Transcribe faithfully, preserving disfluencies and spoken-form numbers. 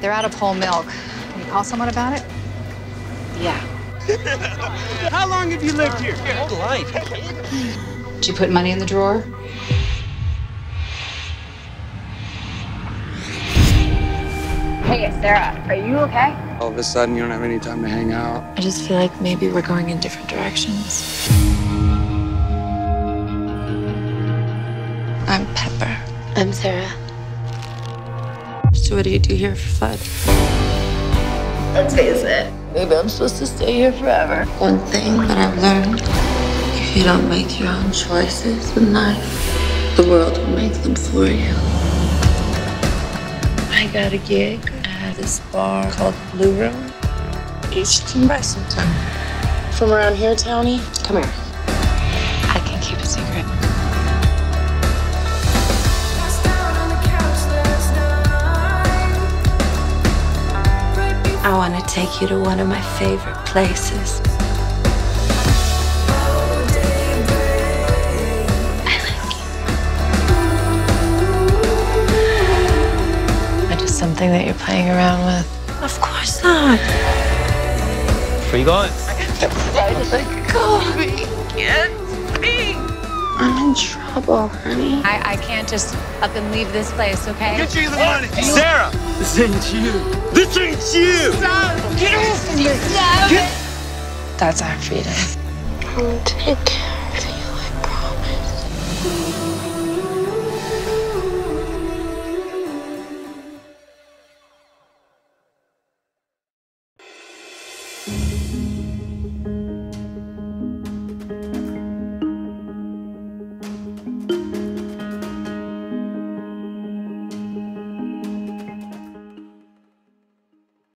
They're out of whole milk. Can you call someone about it? Yeah. How long have you lived here? Your whole life. Did you put money in the drawer? Hey, Sarah, are you okay? All of a sudden, you don't have any time to hang out. I just feel like maybe we're going in different directions. I'm Pepper. I'm Sarah. So what do you do here for fun? Let's face it. Maybe I'm supposed to stay here forever. One thing that I've learned, if you don't make your own choices in life, the world will make them for you. I got a gig at this bar called Blue Room. You should come by sometime. From around here, Townie? Come here. I can keep a secret. I want to take you to one of my favorite places. Something that you're playing around with? Of course not. Where are you going? I can't decide if I can go. I can't speak. I'm in trouble, honey. I, I can't just up and leave this place, okay? Get you the money. Sarah! This ain't you. This ain't you! Stop! Get off of me! That's our freedom. I'll take it.